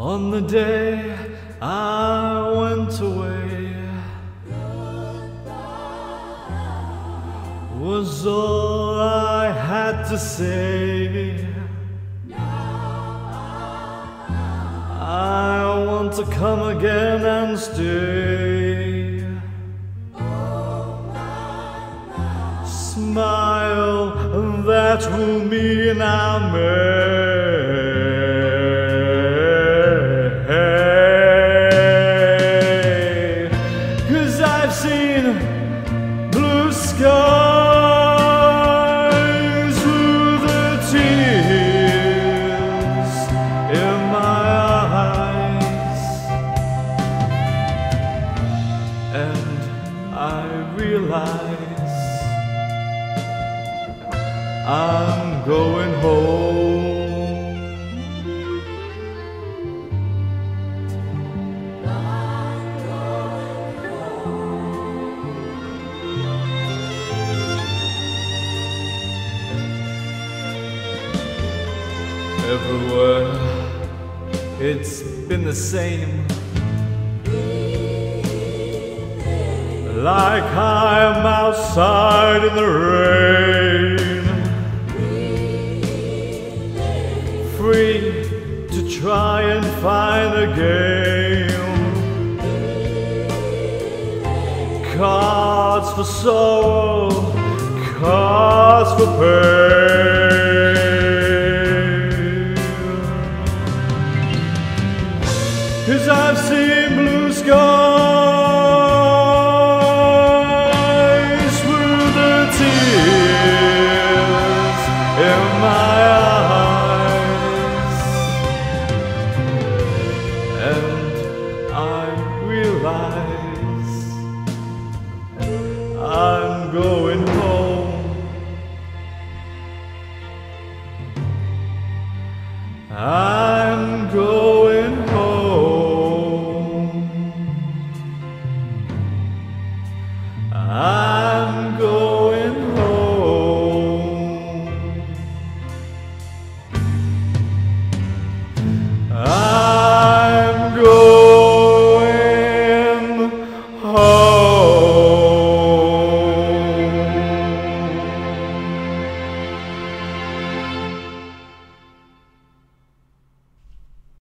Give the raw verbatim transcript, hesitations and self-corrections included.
On the day I went away, was all I had to say. I want to come again and stay. Smile, that will mean I'm made. I'm going home. I'm going home. Everywhere it's been the same, like I'm outside in the rain, free to try and find a game. Cards for sorrow, cards for pain. 'Cause I've seen blue skies with the tears in my eyes, and I realize I'm going.